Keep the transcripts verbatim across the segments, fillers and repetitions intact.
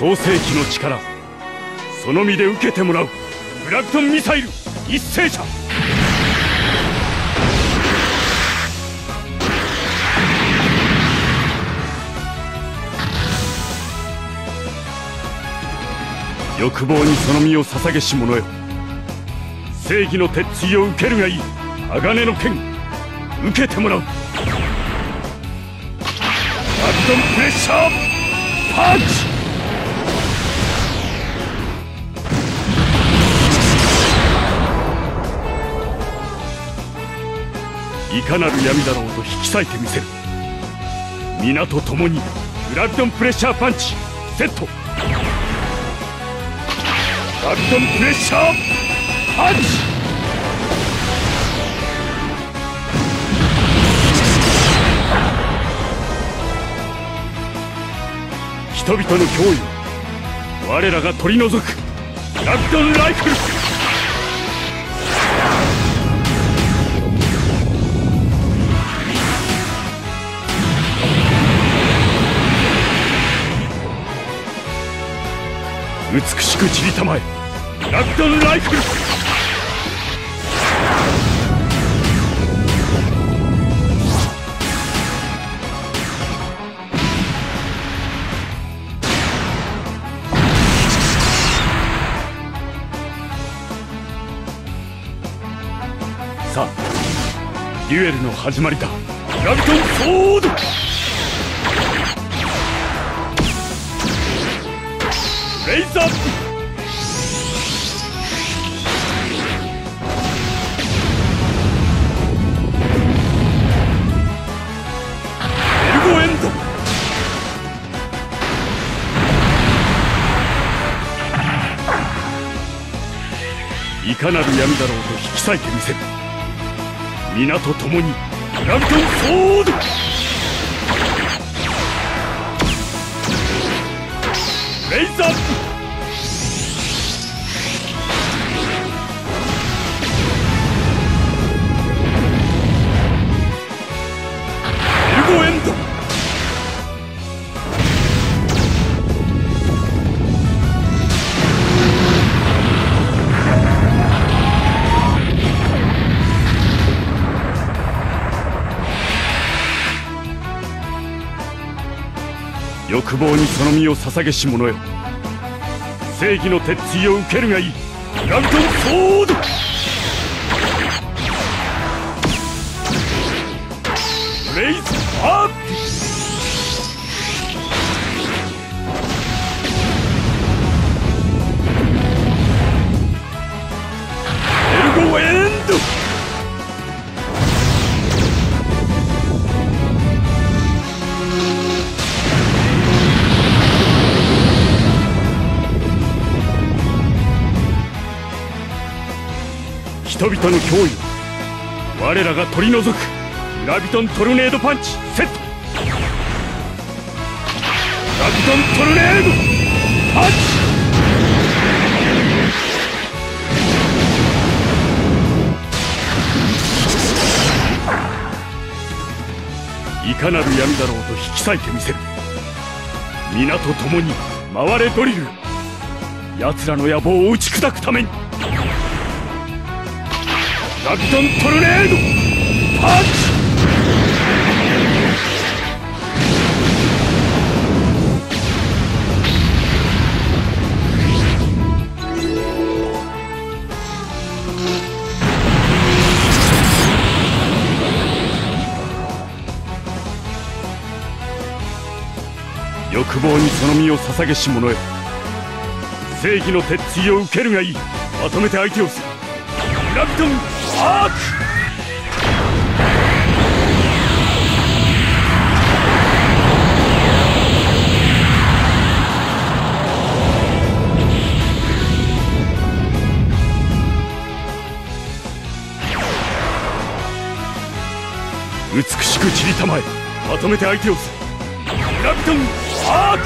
創世記の力、その身で受けてもらう。ブラクトンミサイル一斉射。欲望にその身を捧げし者よ、正義の鉄槌を受けるがいい。鋼の剣受けてもらう。アクションプレッシャーパンチ。いかなる闇だろうと引き裂いてみせる。皆と共にグラビトンプレッシャーパンチセット。グラビトンプレッシャーパンチ。人々の脅威を我らが取り除く。ラクダンライフル。美しく散りたまえ。ラクダンライフル。デュエルの始まりだ。ラビトンソード。レイザービーム。エルゴエンド。いかなる闇だろうと引き裂いてみせる。皆と共にグラビトンソード。レイザーエルゴエンド。欲望にその身を捧げし者よ、正義の鉄槌を受けるがいい。グラビトンソード。レイズアップ。エルゴエンド。人々の脅威を我らが取り除く。グラビトントルネードパンチセット。グラビトントルネードパンチ。いかなる闇だろうと引き裂いてみせる。皆と共に回れドリル。奴らの野望を打ち砕くために。ラビトントルネードパンチ。欲望にその身を捧げし者よ、正義の鉄槌を受けるがいい。まとめて相手をする。ラビトンアーク。美しく散りたまえ。まとめて相手をする。ラビトンアーク。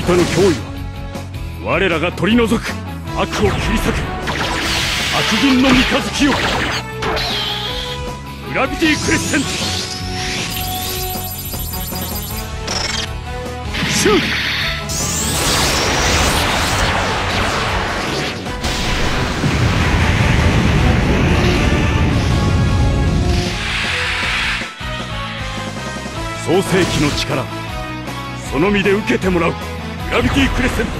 々の脅威は我らが取り除く、悪を切り裂く悪人の三日月よ、グラビティクレッセントシュート。創世記の力、その身で受けてもらう。グラビティクレッセント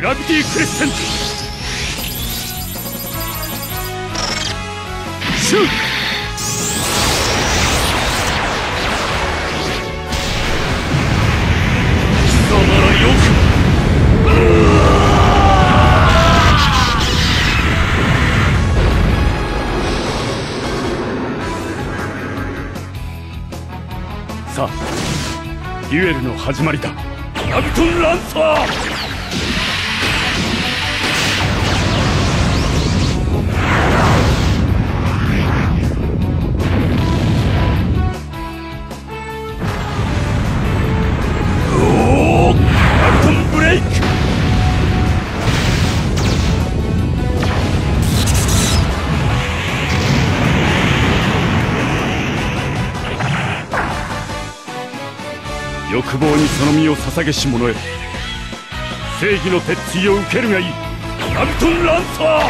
グラビティクレッセントシュート。デュエルの始まりだ。ラビトンランサー、おー、ラビトンブレイク、欲望にその身を捧げし者へ、正義の鉄槌を受けるがいい。ラビトンランサー、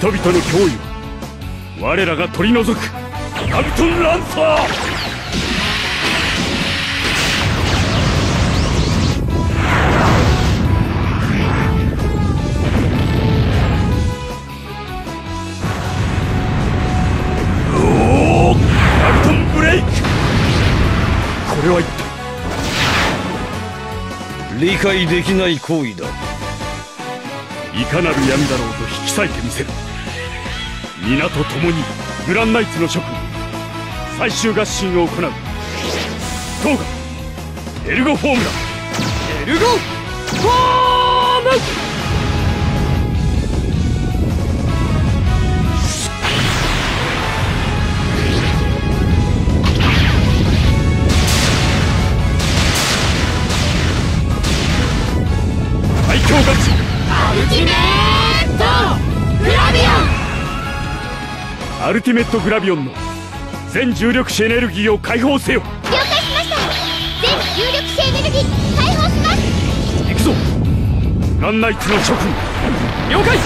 人々の脅威を我らが取り除く。ラビトンランサー、おお、ラビトンブレイク、これは一体理解できない行為だ。いかなる闇だろうと引き裂いてみせる。皆と共にグランナイツの諸君最終合進を行う。トウガエルゴフォームだ。エルゴフォーム、最強合進アルティメットグラビアン。アルティメットグラビオンの全重力子エネルギーを解放せよ。了解しました。全重力子エネルギー解放します。行くぞグランナイツの諸君。了解。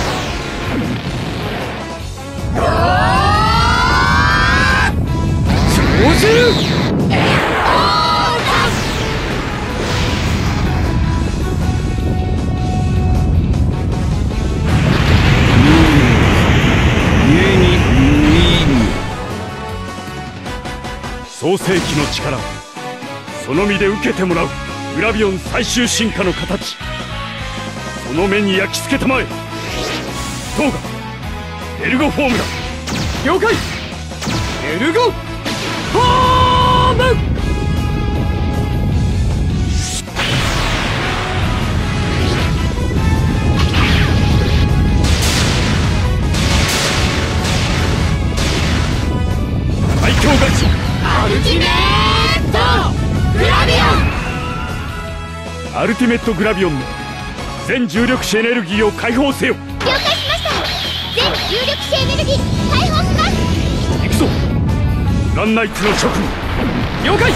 生じる創世記の力、その身で受けてもらう。グラビオン最終進化の形、その目に焼き付けたまえ。トウガエルゴフォームだ。了解エルゴフォーム。最強ガチアルティメットグラビオン。アルティメットグラビオンの全重力子エネルギーを解放せよ。了解しました。全重力子エネルギー解放します。行くぞグランナイツの諸君。了解。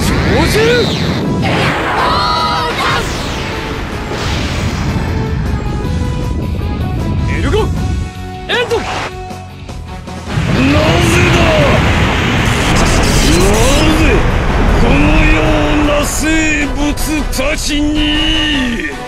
生じるエルゴエンド。なぜだ、なぜこのような生物たちに。